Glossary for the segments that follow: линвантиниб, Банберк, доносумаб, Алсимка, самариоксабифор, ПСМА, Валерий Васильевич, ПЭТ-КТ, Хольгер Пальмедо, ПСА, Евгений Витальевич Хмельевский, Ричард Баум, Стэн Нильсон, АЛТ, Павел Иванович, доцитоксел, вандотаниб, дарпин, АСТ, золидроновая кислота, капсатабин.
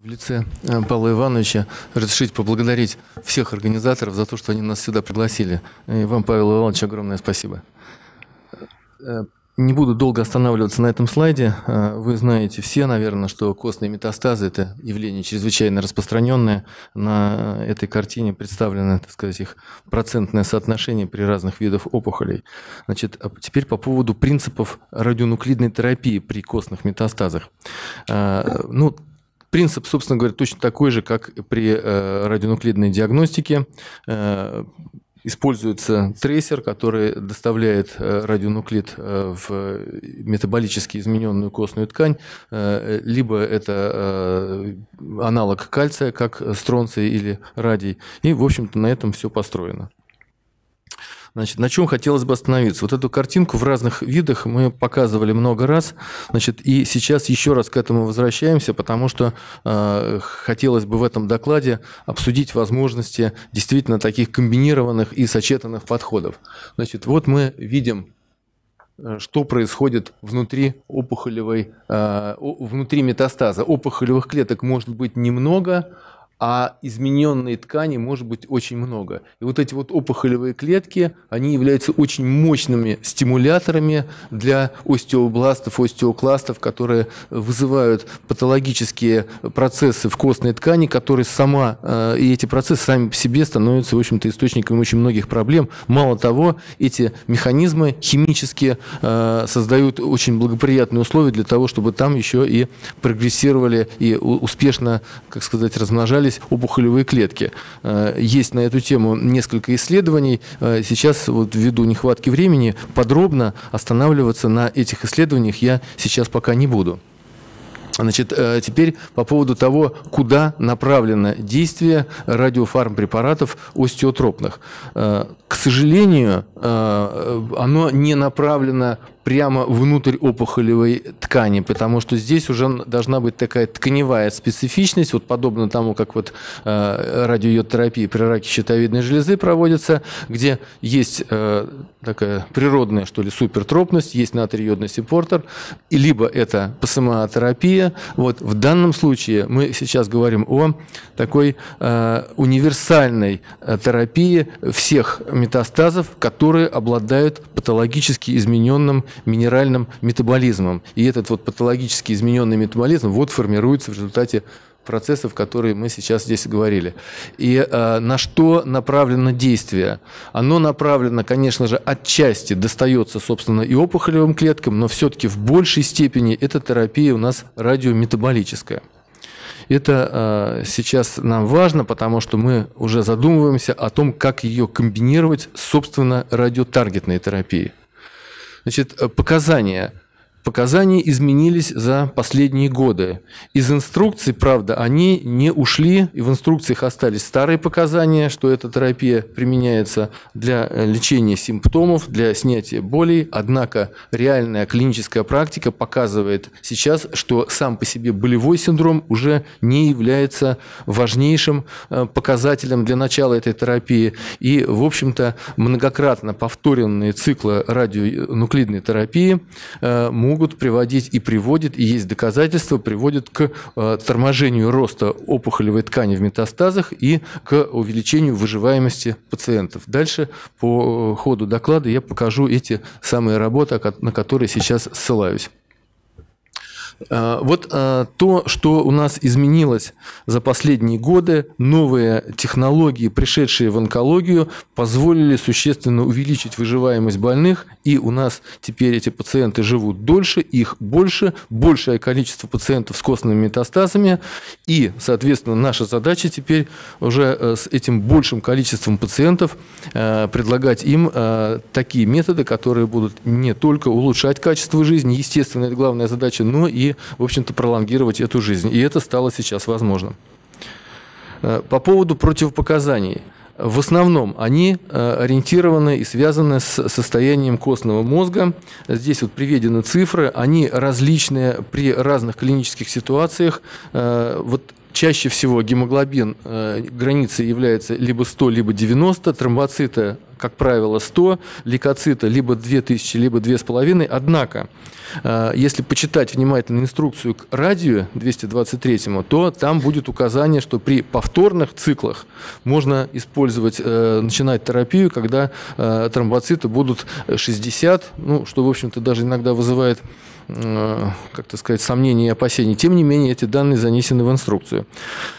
В лице Павла Ивановича разрешите поблагодарить всех организаторов за то, что они нас сюда пригласили. И вам, Павел Иванович, огромное спасибо. Не буду долго останавливаться на этом слайде. Вы знаете все, наверное, что костные метастазы – это явление чрезвычайно распространенное. На этой картине представлено, так сказать, их процентное соотношение при разных видах опухолей. Значит, а теперь по поводу принципов радионуклидной терапии при костных метастазах. Ну, принцип, собственно говоря, точно такой же, как при радионуклидной диагностике. Используется трейсер, который доставляет радионуклид в метаболически измененную костную ткань, либо это аналог кальция, как стронций или радий. И, в общем-то, на этом все построено. Значит, на чем хотелось бы остановиться? Вот эту картинку в разных видах мы показывали много раз, значит, и сейчас еще раз к этому возвращаемся, потому что хотелось бы в этом докладе обсудить возможности действительно таких комбинированных и сочетанных подходов. Значит, вот мы видим, что происходит внутри метастаза. Опухолевых клеток может быть немного, а измененной ткани может быть очень много. И вот эти вот опухолевые клетки, они являются очень мощными стимуляторами для остеобластов, остеокластов, которые вызывают патологические процессы в костной ткани, которые и эти процессы сами по себе становятся, в общем-то, источником очень многих проблем. Мало того, эти механизмы химически создают очень благоприятные условия для того, чтобы там еще и прогрессировали и успешно, как сказать, размножались опухолевые клетки. Есть на эту тему несколько исследований. Сейчас, вот ввиду нехватки времени, подробно останавливаться на этих исследованиях я сейчас пока не буду. Значит, теперь по поводу того, куда направлено действие радиофармпрепаратов остеотропных. К сожалению, оно не направлено прямо внутрь опухолевой ткани, потому что здесь уже должна быть такая тканевая специфичность, вот подобно тому, как вот радиойодтерапия при раке щитовидной железы проводится, где есть такая природная, что ли, супертропность, есть натриодный сеппортер, либо это ПСМА-терапия. Вот в данном случае мы сейчас говорим о такой универсальной терапии всех метастазов, которые обладают патологически измененным минеральным метаболизмом. И этот вот патологически измененный метаболизм вот формируется в результате процессов, которые мы сейчас здесь говорили. И на что направлено действие? Оно направлено, конечно же, отчасти достается, собственно, и опухолевым клеткам, но все-таки в большей степени эта терапия у нас радиометаболическая. Это сейчас нам важно, потому что мы уже задумываемся о том, как ее комбинировать с, собственно, радиотаргетной терапией. Значит, показания. Показания изменились за последние годы. Из инструкций, правда, они не ушли, и в инструкциях остались старые показания, что эта терапия применяется для лечения симптомов, для снятия болей. Однако реальная клиническая практика показывает сейчас, что сам по себе болевой синдром уже не является важнейшим показателем для начала этой терапии. И, в общем-то, многократно повторенные циклы радионуклидной терапии могут приводить и приводят, и есть доказательства, приводят к торможению роста опухолевой ткани в метастазах и к увеличению выживаемости пациентов. Дальше по ходу доклада я покажу эти самые работы, на которые сейчас ссылаюсь. Вот то, что у нас изменилось за последние годы, новые технологии, пришедшие в онкологию, позволили существенно увеличить выживаемость больных, и у нас теперь эти пациенты живут дольше, их больше, большее количество пациентов с костными метастазами, и, соответственно, наша задача теперь уже с этим большим количеством пациентов предлагать им такие методы, которые будут не только улучшать качество жизни, естественно, это главная задача, но и, в общем-то, пролонгировать эту жизнь. И это стало сейчас возможным. По поводу противопоказаний. В основном они ориентированы и связаны с состоянием костного мозга. Здесь вот приведены цифры. Они различные при разных клинических ситуациях. Вот чаще всего гемоглобин границей является либо 100, либо 90, тромбоциты как правило, 100, лейкоцита либо 2000, либо 2500. Однако, если почитать внимательно инструкцию к радию 223, то там будет указание, что при повторных циклах можно использовать, начинать терапию, когда тромбоциты будут 60, ну, что, в общем-то, даже иногда вызывает, как-то сказать, сомнений и опасений. Тем не менее, эти данные занесены в инструкцию.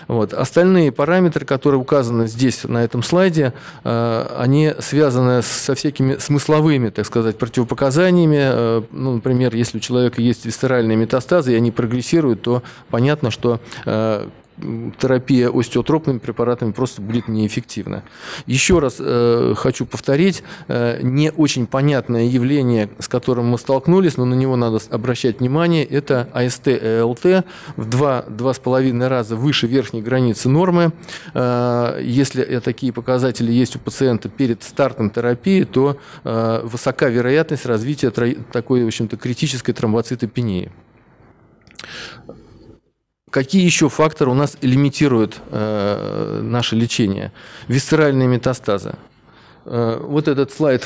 Вот. Остальные параметры, которые указаны здесь, на этом слайде, они связаны со всякими смысловыми, так сказать, противопоказаниями. Ну, например, если у человека есть висцеральные метастазы, и они прогрессируют, то понятно, что терапия остеотропными препаратами просто будет неэффективна. Еще раз хочу повторить, не очень понятное явление, с которым мы столкнулись, но на него надо обращать внимание, это АСТ и АЛТ в 2-2,5 раза выше верхней границы нормы. Если такие показатели есть у пациента перед стартом терапии, то высока вероятность развития такой, в общем-то, критической тромбоцитопении. Какие еще факторы у нас лимитируют наше лечение? Висцеральные метастазы. Вот этот слайд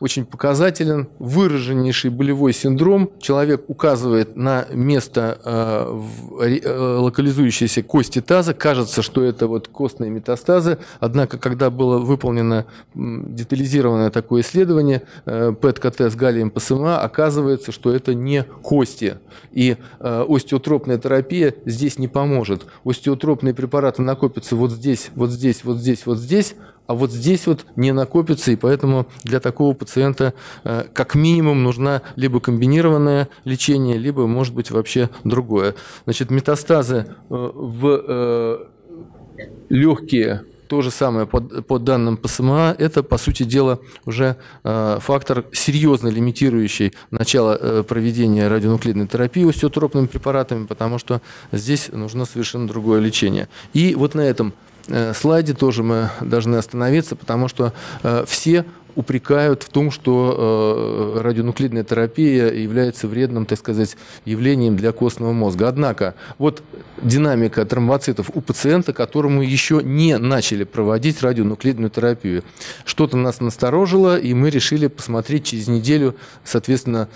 очень показателен. Выраженнейший болевой синдром. Человек указывает на место локализующейся кости таза. Кажется, что это вот костные метастазы. Однако, когда было выполнено детализированное такое исследование, ПЭТ-КТ с галлием ПСМА, оказывается, что это не кости. И остеотропная терапия здесь не поможет. Остеотропные препараты накопятся вот здесь, вот здесь, вот здесь, вот здесь. А вот здесь вот не накопится, и поэтому для такого пациента как минимум нужна либо комбинированное лечение, либо, может быть, вообще другое. Значит, метастазы в легкие, то же самое по данным ПСМА, это, по сути дела, уже фактор, серьезно лимитирующий начало проведения радионуклидной терапии остеотропными препаратами, потому что здесь нужно совершенно другое лечение. И вот на этом слайде тоже мы должны остановиться, потому что все упрекают в том, что радионуклидная терапия является вредным, так сказать, явлением для костного мозга. Однако вот динамика тромбоцитов у пациента, которому еще не начали проводить радионуклидную терапию. Что-то нас насторожило, и мы решили посмотреть через неделю, соответственно,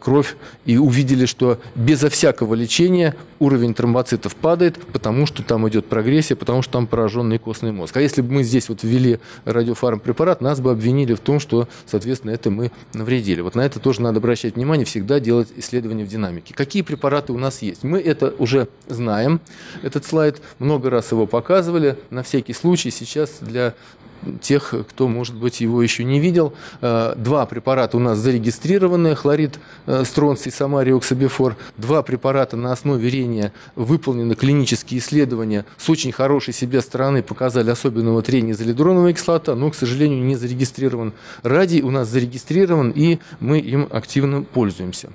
кровь, и увидели, что безо всякого лечения уровень тромбоцитов падает, потому что там идет прогрессия, потому что там пораженный костный мозг. А если бы мы здесь вот ввели радиофармпрепарат, нас бы обвинили в том, что, соответственно, это мы навредили. Вот на это тоже надо обращать внимание, всегда делать исследования в динамике. Какие препараты у нас есть? Мы это уже знаем. Этот слайд много раз его показывали. На всякий случай сейчас для тех, кто, может быть, его еще не видел. Два препарата у нас зарегистрированы, хлорид стронций и самариоксабифор. Два препарата на основе рения выполнены клинические исследования, с очень хорошей себе стороны показали особенного трения изолидроновая кислота, но, к сожалению, не зарегистрирован. Радий у нас зарегистрирован, и мы им активно пользуемся.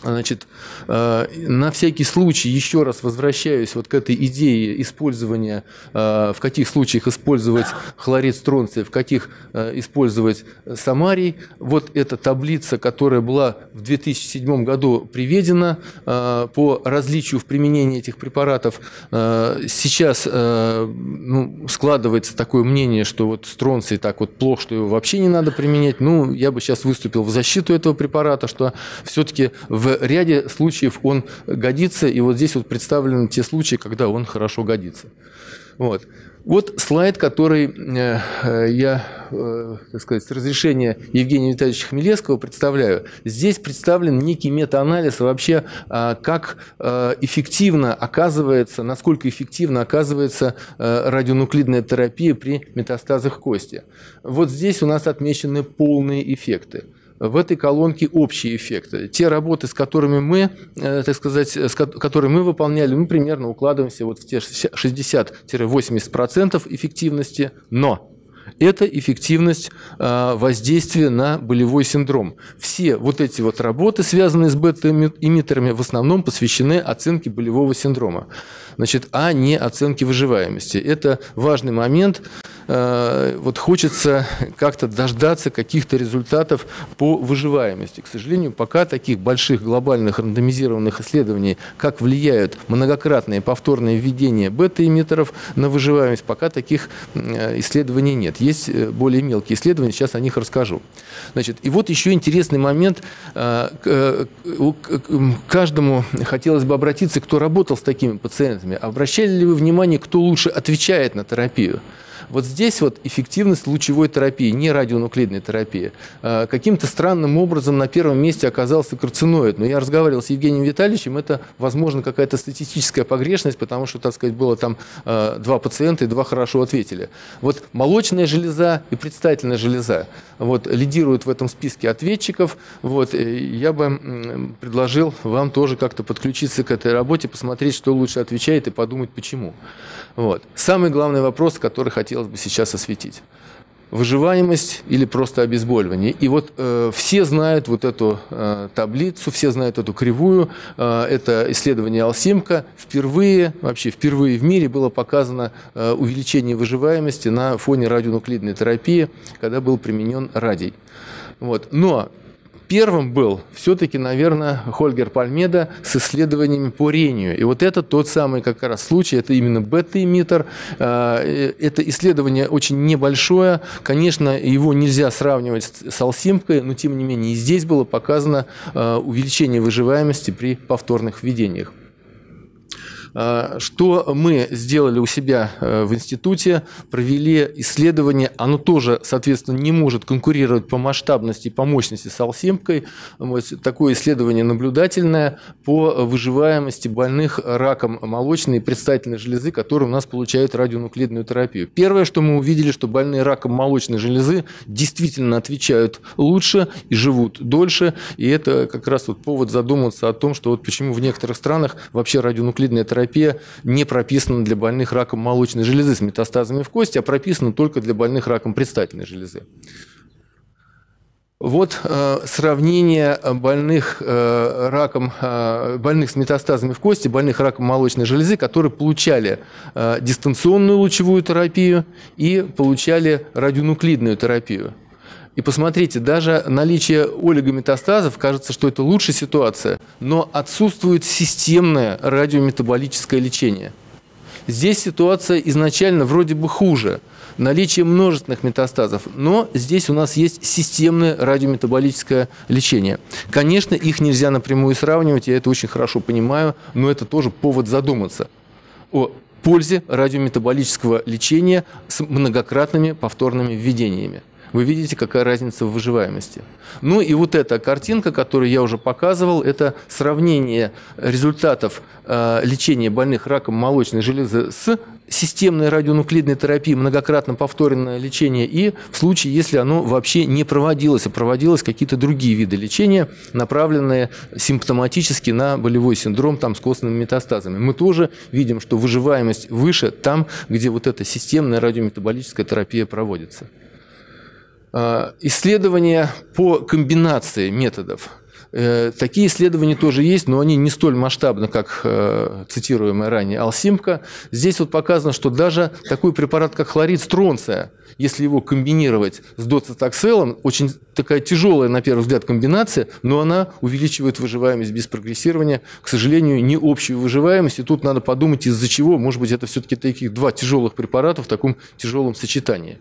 Значит, на всякий случай еще раз возвращаюсь вот к этой идее использования, в каких случаях использовать хлорид стронция, в каких использовать самарий. Вот эта таблица, которая была в 2007 году приведена по различию в применении этих препаратов. Сейчас складывается такое мнение, что вот стронций так вот плохо, что его вообще не надо применять. Ну, я бы сейчас выступил в защиту этого препарата, что все-таки в ряде случаев он годится, и вот здесь вот представлены те случаи, когда он хорошо годится. Вот. Вот слайд, который я, так сказать, с разрешения Евгения Витальевича Хмельевского представляю. Здесь представлен некий метаанализ вообще, как эффективно оказывается, насколько эффективно оказывается радионуклидная терапия при метастазах кости. Вот здесь у нас отмечены полные эффекты. В этой колонке общие эффекты. Те работы, с которыми мы, так сказать, которые мы выполняли, мы примерно укладываемся вот в те 60–80% эффективности, но это эффективность воздействия на болевой синдром. Все вот эти вот работы, связанные с бета-эмиттерами, в основном посвящены оценке болевого синдрома, значит, а не оценке выживаемости. Это важный момент. вот хочется как-то дождаться каких-то результатов по выживаемости. К сожалению, пока таких больших глобальных рандомизированных исследований, как влияют многократные повторные введения бета-эмиттеров на выживаемость, пока таких исследований нет. Есть более мелкие исследования, сейчас о них расскажу. Значит, и вот еще интересный момент. Каждому хотелось бы обратиться, кто работал с такими пациентами. Обращали ли вы внимание, кто лучше отвечает на терапию? Вот здесь вот эффективность лучевой терапии, не радионуклидной терапии. Каким-то странным образом на первом месте оказался карциноид. Но я разговаривал с Евгением Витальевичем, это, возможно, какая-то статистическая погрешность, потому что, так сказать, было там 2 пациента, и 2 хорошо ответили. Вот молочная железа и предстательная железа вот, лидируют в этом списке ответчиков. Вот, я бы предложил вам тоже как-то подключиться к этой работе, посмотреть, что лучше отвечает, и подумать, почему. Вот. Самый главный вопрос, который хотелось бы сейчас осветить. Выживаемость или просто обезболивание. И вот все знают вот эту таблицу, все знают эту кривую. Это исследование Алсимка. Впервые, вообще впервые в мире было показано увеличение выживаемости на фоне радионуклидной терапии, когда был применен радий. Вот. Но первым был все-таки, наверное, Хольгер Пальмедо с исследованиями по рению. И вот это тот самый как раз случай, это именно бета-эмиттер. Это исследование очень небольшое. Конечно, его нельзя сравнивать с Алсимкой, но тем не менее и здесь было показано увеличение выживаемости при повторных введениях. Что мы сделали у себя в институте? Провели исследование, оно тоже, соответственно, не может конкурировать по масштабности и по мощности с Алсимкой. Вот такое исследование наблюдательное по выживаемости больных раком молочной и предстательной железы, которые у нас получают радионуклидную терапию. Первое, что мы увидели, что больные раком молочной железы действительно отвечают лучше и живут дольше. И это как раз вот повод задуматься о том, что вот почему в некоторых странах вообще радионуклидная терапия не прописана для больных раком молочной железы с метастазами в кости, а прописана только для больных раком предстательной железы. Вот сравнение больных раком, больных с метастазами в кости, больных раком молочной железы, которые получали дистанционную лучевую терапию и получали радионуклидную терапию. И посмотрите, даже наличие олигометастазов, кажется, что это лучшая ситуация, но отсутствует системное радиометаболическое лечение. Здесь ситуация изначально вроде бы хуже. Наличие множественных метастазов, но здесь у нас есть системное радиометаболическое лечение. Конечно, их нельзя напрямую сравнивать, я это очень хорошо понимаю, но это тоже повод задуматься о пользе радиометаболического лечения с многократными повторными введениями. Вы видите, какая разница в выживаемости. Ну и вот эта картинка, которую я уже показывал, это сравнение результатов лечения больных раком молочной железы с системной радионуклидной терапией, многократно повторенное лечение, и в случае, если оно вообще не проводилось, а проводилось какие-то другие виды лечения, направленные симптоматически на болевой синдром там, с костными метастазами. Мы тоже видим, что выживаемость выше там, где вот эта системная радиометаболическая терапия проводится. Исследования по комбинации методов. Такие исследования тоже есть, но они не столь масштабны, как цитируемая ранее Алсимка. Здесь вот показано, что даже такой препарат, как хлорид стронция, если его комбинировать с доцитокселом, очень такая тяжелая, на первый взгляд, комбинация, но она увеличивает выживаемость без прогрессирования. К сожалению, не общую выживаемость. И тут надо подумать, из-за чего. Может быть, это все-таки таких 2 тяжелых препарата в таком тяжелом сочетании.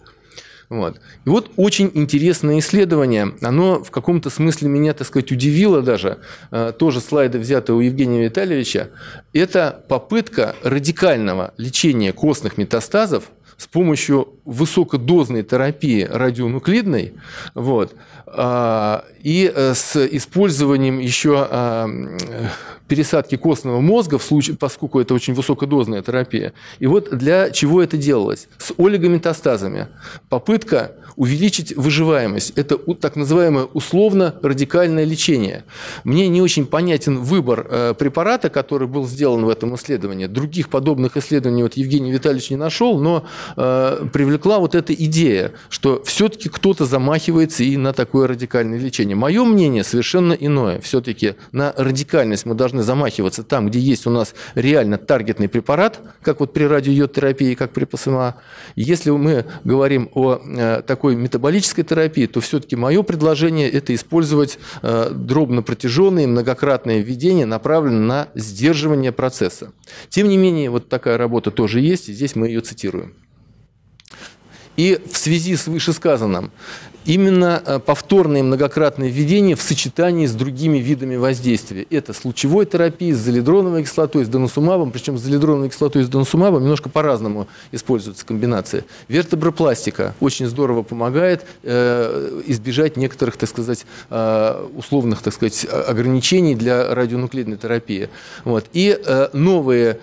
Вот. И вот очень интересное исследование, оно в каком-то смысле меня, так сказать, удивило даже, тоже слайды взяты у Евгения Витальевича, это попытка радикального лечения костных метастазов с помощью высокодозной терапии радионуклидной, вот, и с использованием еще пересадки костного мозга, в случае, поскольку это очень высокодозная терапия. И вот для чего это делалось? С олигометастазами. Попытка увеличить выживаемость. Это так называемое условно-радикальное лечение. Мне не очень понятен выбор препарата, который был сделан в этом исследовании. Других подобных исследований вот Евгений Витальевич не нашел, но привлекает привлекла вот эта идея, что все-таки кто-то замахивается и на такое радикальное лечение. Мое мнение совершенно иное. Все-таки на радикальность мы должны замахиваться там, где есть у нас реально таргетный препарат, как вот при радиойодтерапии, как при ПСМА. Если мы говорим о такой метаболической терапии, то все-таки мое предложение – это использовать дробнопротяженные многократные введения, направленные на сдерживание процесса. Тем не менее, вот такая работа тоже есть, и здесь мы ее цитируем. И в связи с вышесказанным, именно повторные многократные введения в сочетании с другими видами воздействия. Это с лучевой терапией, с золидроновой кислотой, с доносумабом. Причем с золидроновой кислотой и с доносумабом немножко по-разному используется комбинация. Вертебропластика очень здорово помогает избежать некоторых, так сказать, условных, так сказать, ограничений для радионуклидной терапии. Вот. И новые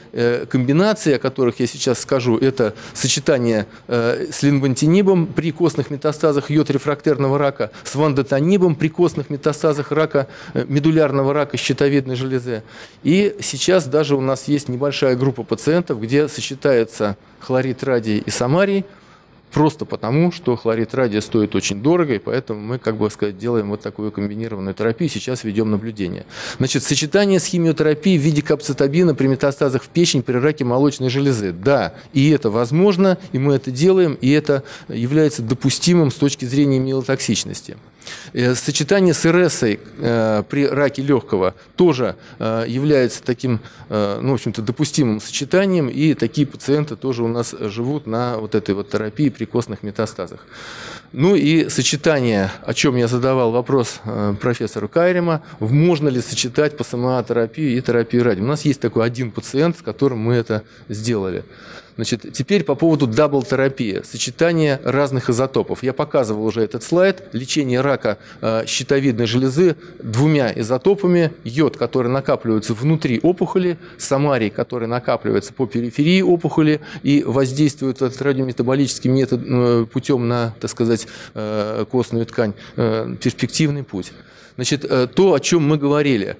комбинации, о которых я сейчас скажу, это сочетание с линвантинибом при костных метастазах йод-рефрактерного рака, с вандотанибом при костных метастазах рака, медулярного рака щитовидной железы. И сейчас даже у нас есть небольшая группа пациентов, где сочетается хлорид радия и самарий, просто потому, что хлорид радия стоит очень дорого, и поэтому мы, как бы сказать, делаем вот такую комбинированную терапию, сейчас ведем наблюдение. Значит, сочетание с химиотерапией в виде капсатабина при метастазах в печень при раке молочной железы. Да, и это возможно, и мы это делаем, и это является допустимым с точки зрения миелотоксичности. Сочетание с РСой при раке легкого тоже является таким, ну, в общем-то, допустимым сочетанием, и такие пациенты тоже у нас живут на вот этой вот терапии при костных метастазах. Ну и сочетание, о чем я задавал вопрос профессору Кайрима, можно ли сочетать ПСМА-терапию и терапию радием. У нас есть такой один пациент, с которым мы это сделали. Значит, теперь по поводу дабл-терапии, сочетание разных изотопов. Я показывал уже этот слайд, лечение рака щитовидной железы двумя изотопами, йод, который накапливается внутри опухоли, самарий, который накапливается по периферии опухоли и воздействует радиометаболическим методом, путем на, так сказать, костную ткань, перспективный путь. Значит, то, о чем мы говорили.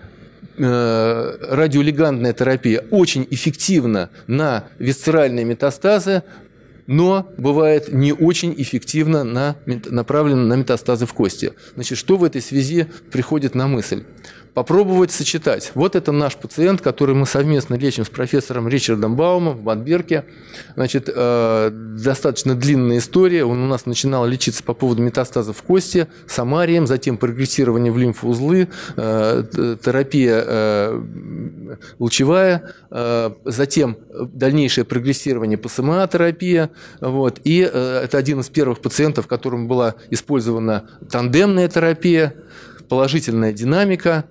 Радиолигандная терапия очень эффективна на висцеральные метастазы, но бывает не очень эффективно направлена на метастазы в кости. Значит, что в этой связи приходит на мысль? Попробовать сочетать. Вот это наш пациент, который мы совместно лечим с профессором Ричардом Баумом в Банберке. Значит, достаточно длинная история. Он у нас начинал лечиться по поводу метастазов в кости, самарием, затем прогрессирование в лимфоузлы, терапия лучевая, затем дальнейшее прогрессирование ПСМА-терапия. Вот. И это один из первых пациентов, которому была использована тандемная терапия, положительная динамика.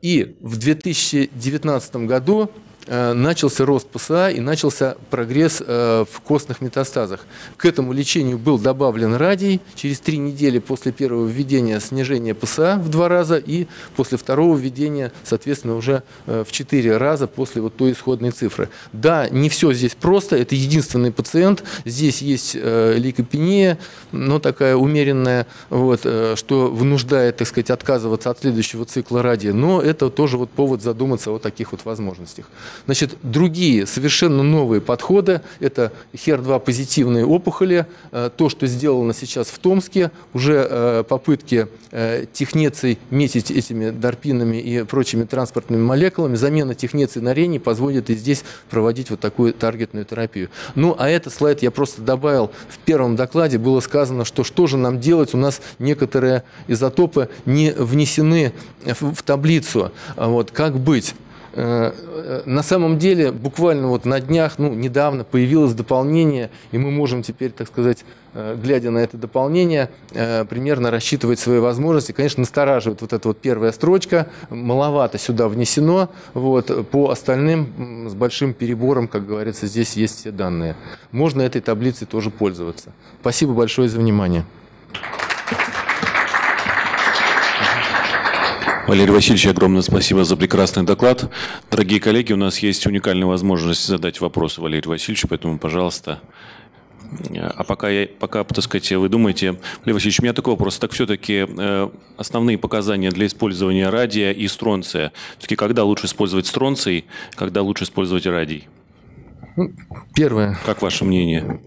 И в 2019 году начался рост ПСА и начался прогресс в костных метастазах. К этому лечению был добавлен радий. Через 3 недели после первого введения снижение ПСА в 2 раза и после второго введения, соответственно, уже в 4 раза после вот той исходной цифры. Да, не все здесь просто. Это единственный пациент. Здесь есть лейкопения, но такая умеренная, вот, что вынуждает, так сказать, отказываться от следующего цикла радия. Но это тоже вот повод задуматься о таких вот возможностях. Значит, другие, совершенно новые подходы – это HER2-позитивные опухоли. То, что сделано сейчас в Томске, уже попытки технеций метить этими дарпинами и прочими транспортными молекулами, замена технеций на рений позволит и здесь проводить вот такую таргетную терапию. Ну, а этот слайд я просто добавил. В первом докладе было сказано, что же нам делать, у нас некоторые изотопы не внесены в таблицу. Вот, как быть? На самом деле, буквально вот на днях, ну, недавно появилось дополнение, и мы можем теперь, так сказать, глядя на это дополнение, примерно рассчитывать свои возможности. Конечно, настораживает вот эта вот первая строчка, маловато сюда внесено, вот, по остальным с большим перебором, как говорится, здесь есть все данные. Можно этой таблицей тоже пользоваться. Спасибо большое за внимание. Валерий Васильевич, огромное спасибо за прекрасный доклад. Дорогие коллеги, у нас есть уникальная возможность задать вопросы Валерию Васильевичу, поэтому, пожалуйста. А пока, так сказать, вы думаете, Валерий Васильевич, у меня такой вопрос. Так все-таки основные показания для использования радия и стронция. Все-таки когда лучше использовать стронций, когда лучше использовать радий? Первое. Как ваше мнение?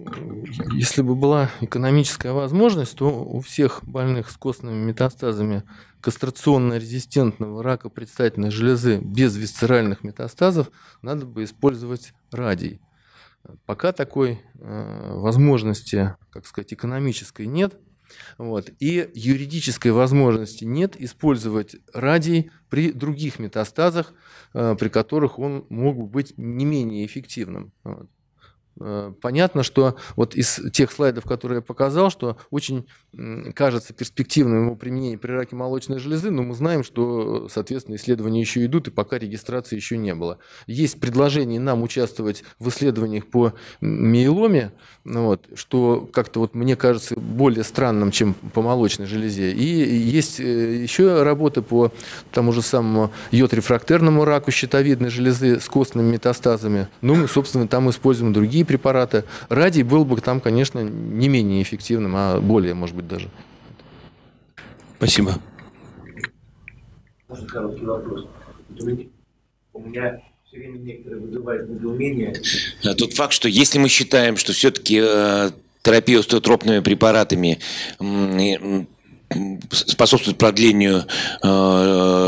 если бы была экономическая возможность, то у всех больных с костными метастазами кастрационно-резистентного рака предстательной железы без висцеральных метастазов надо бы использовать радий. Пока такой возможности, как сказать, экономической нет. Вот. И юридической возможности нет использовать радий при других метастазах, при которых он мог быть не менее эффективным. Вот. Понятно, что вот из тех слайдов, которые я показал, что очень кажется перспективным его применение при раке молочной железы, но мы знаем, что, соответственно, исследования еще идут, и пока регистрации еще не было. Есть предложение нам участвовать в исследованиях по миеломе, вот, что как-то вот мне кажется более странным, чем по молочной железе. И есть еще работа по тому же самому йод-рефрактерному раку щитовидной железы с костными метастазами. Ну, мы, собственно, там используем другие препараты. Радий был бы там, конечно, не менее эффективным, а более, может быть, даже. Спасибо. Можно короткий вопрос? У меня все время некоторые вызывают недоумение. Тот факт, что если мы считаем, что все-таки терапия остеотропными препаратами способствует продлению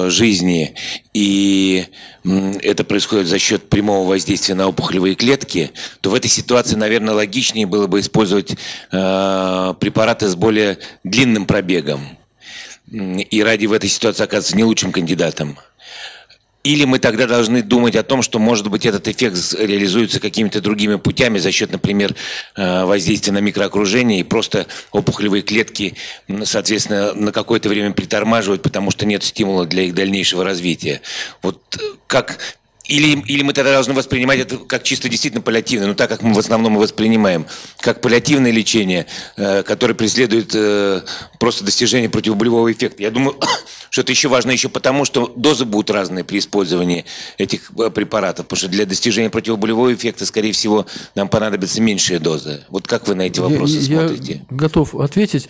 жизни, и это происходит за счет прямого воздействия на опухолевые клетки, то в этой ситуации, наверное, логичнее было бы использовать препараты с более длинным пробегом. И радий в этой ситуации оказывается не лучшим кандидатом. Или мы тогда должны думать о том, что, может быть, этот эффект реализуется какими-то другими путями за счет, например, воздействия на микроокружение, и просто опухолевые клетки, соответственно, на какое-то время притормаживают, потому что нет стимула для их дальнейшего развития. Вот как... Или мы тогда должны воспринимать это как чисто действительно паллиативное, но так как мы в основном воспринимаем, как паллиативное лечение, которое преследует просто достижение противоболевого эффекта. Я думаю, что это еще важно еще потому, что дозы будут разные при использовании этих препаратов, потому что для достижения противоболевого эффекта, скорее всего, нам понадобятся меньшие дозы. Вот как вы на эти вопросы смотрите? Я готов ответить.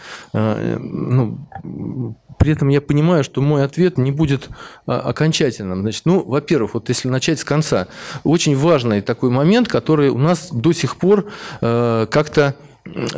При этом я понимаю, что мой ответ не будет окончательным. Значит, во-первых, вот если начать с конца, очень важный такой момент, который у нас до сих пор как-то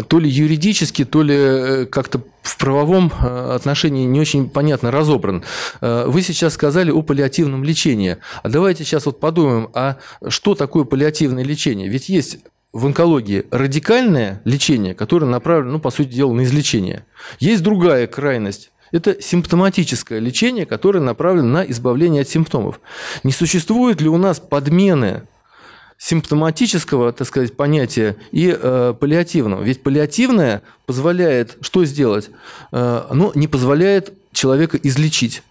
то ли юридически, то ли как-то в правовом отношении не очень понятно разобран. Вы сейчас сказали о паллиативном лечении. А давайте сейчас вот подумаем, а что такое паллиативное лечение? Ведь есть... в онкологии радикальное лечение, которое направлено, по сути дела, на излечение. Есть другая крайность. Это симптоматическое лечение, которое направлено на избавление от симптомов. Не существует ли у нас подмены симптоматического, так сказать, понятия и паллиативного? Ведь паллиативное позволяет что сделать? Оно не позволяет человека излечить,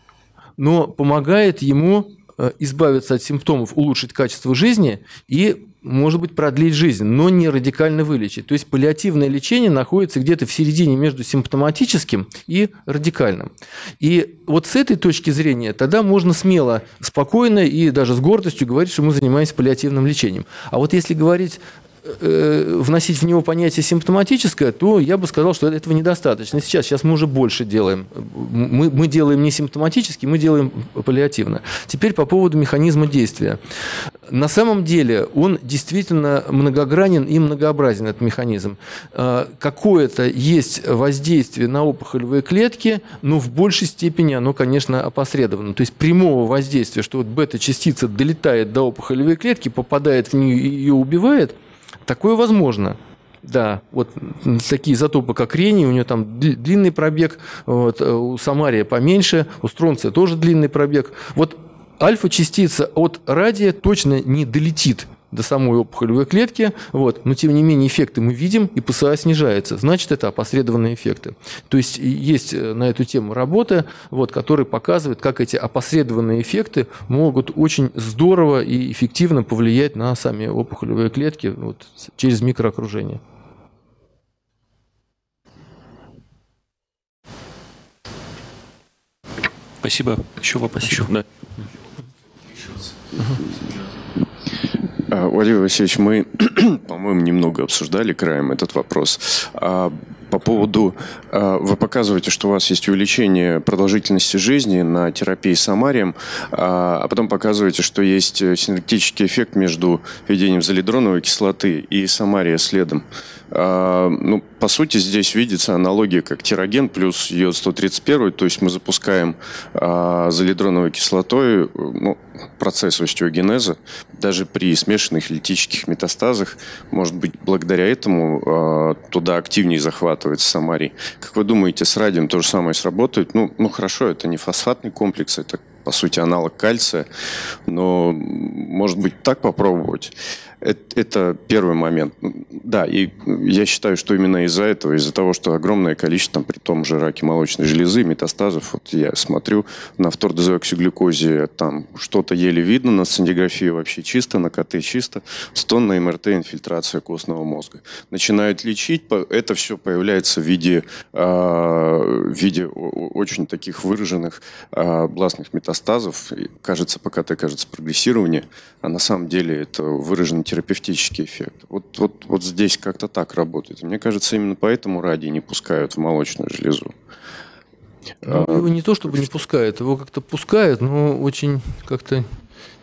но помогает ему избавиться от симптомов, улучшить качество жизни и, может быть, продлить жизнь, но не радикально вылечить. То есть паллиативное лечение находится где-то в середине между симптоматическим и радикальным. И вот с этой точки зрения тогда можно смело, спокойно и даже с гордостью говорить, что мы занимаемся паллиативным лечением. А вот если говорить... вносить в него понятие симптоматическое, то я бы сказал, что этого недостаточно. Сейчас мы уже больше делаем. Мы делаем не симптоматически, мы делаем паллиативно. Теперь по поводу механизма действия. На самом деле он действительно многогранен и многообразен, этот механизм. Какое-то есть воздействие на опухолевые клетки, но в большей степени оно, конечно, опосредовано. То есть прямого воздействия, что вот бета-частица долетает до опухолевой клетки, попадает в нее и ее убивает, такое возможно. Да, вот такие изотопы, как рений, у нее там длинный пробег, вот, у самария поменьше, у стронция тоже длинный пробег. Вот альфа-частица от радия точно не долетит до самой опухолевой клетки, вот, но тем не менее эффекты мы видим, и ПСА снижается. Значит, это опосредованные эффекты. То есть есть на эту тему работы, вот, которые показывают, как эти опосредованные эффекты могут очень здорово и эффективно повлиять на сами опухолевые клетки вот, через микроокружение. Спасибо. Еще вопрос? Еще. Да. Валерий Васильевич, мы, по-моему, немного обсуждали краем этот вопрос. по поводу, вы показываете, что у вас есть увеличение продолжительности жизни на терапии с амарием, а потом показываете, что есть синергетический эффект между введением золидроновой кислоты и амария следом. Ну, по сути, здесь видится аналогия как тераген плюс йод-131, то есть мы запускаем золидроновой кислотой, ну, процесс остеогенеза, даже при смешанных литических метастазах, может быть, благодаря этому туда активнее захватывается самарий. Как вы думаете, с радием то же самое сработает? Ну хорошо, это не фосфатный комплекс, это, по сути, аналог кальция, но, может быть, так попробовать? Это первый момент. Да, и я считаю, что именно из-за этого, из-за того, что огромное количество, там, при том же раке молочной железы, метастазов, вот я смотрю на втордезоксиглюкозе, там что-то еле видно, на сцинтиграфии вообще чисто, на КТ чисто, стон на МРТ, инфильтрация костного мозга. Начинают лечить, это все появляется в виде очень таких выраженных бластных метастазов. Кажется, по КТ кажется прогрессирование, а на самом деле это выраженный терапевтический эффект. Вот здесь как-то так работает. Мне кажется, именно поэтому радий не пускают в молочную железу. Его не то чтобы не пускают, его как-то пускают, но очень как-то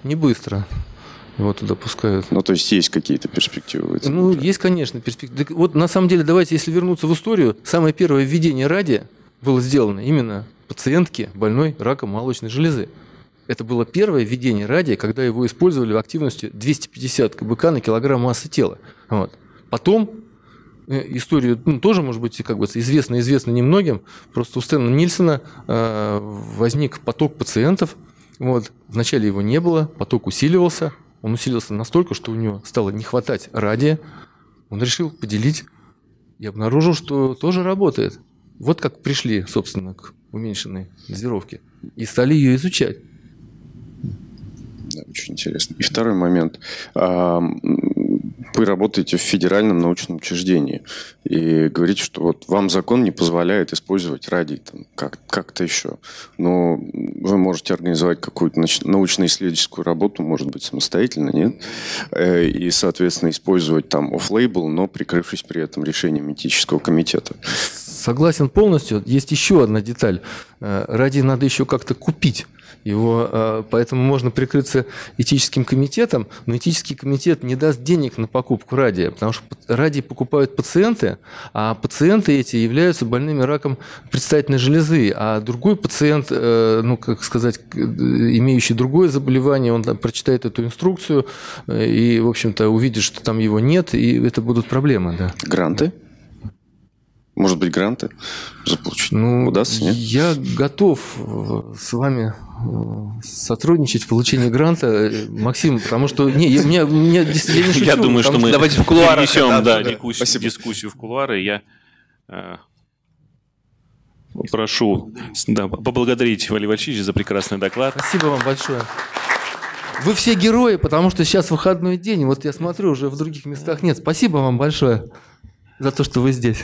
не быстро его туда пускают. Ну, то есть есть какие-то перспективы? Ну, есть, конечно, перспективы. Вот на самом деле, давайте, если вернуться в историю, самое первое введение радия было сделано именно пациентке больной раком молочной железы. Это было первое введение радия, когда его использовали в активности 250 кбк на килограмм массы тела. Вот. Потом историю, ну, тоже, может быть, как бы известно немногим, просто у Стэна Нильсона возник поток пациентов. Вот. Вначале его не было, поток усиливался. Он усилился настолько, что у него стало не хватать радия. Он решил поделить и обнаружил, что тоже работает. Вот как пришли, собственно, к уменьшенной дозировке и стали ее изучать. Да, очень интересно. И второй момент. Вы работаете в федеральном научном учреждении и говорите, что вот вам закон не позволяет использовать радий как-то еще. Но вы можете организовать какую-то научно-исследовательскую работу, может быть, самостоятельно, нет? И, соответственно, использовать там офф-лейбл, но прикрывшись при этом решением этического комитета. Согласен полностью. Есть еще одна деталь. Радий надо еще как-то купить. Его, поэтому можно прикрыться этическим комитетом, но этический комитет не даст денег на покупку радия, потому что радий покупают пациенты, а пациенты эти являются больными раком предстательной железы, а другой пациент, ну, как сказать, имеющий другое заболевание, он там прочитает эту инструкцию и, в общем-то, увидит, что там его нет, и это будут проблемы. Да. Гранты? Может быть, гранты заполучить? Ну, удастся, нет? Я готов с вами сотрудничать в получении гранта, Максим, потому что... Не, я не шучу, я думаю, что мы давайте в кулуарах перенесем, да, дискуссию в кулуары. Я прошу, да, поблагодарить Валерия Васильевича за прекрасный доклад. Спасибо вам большое. Вы все герои, потому что сейчас выходной день. Вот я смотрю, уже в других местах нет. Спасибо вам большое за то, что вы здесь.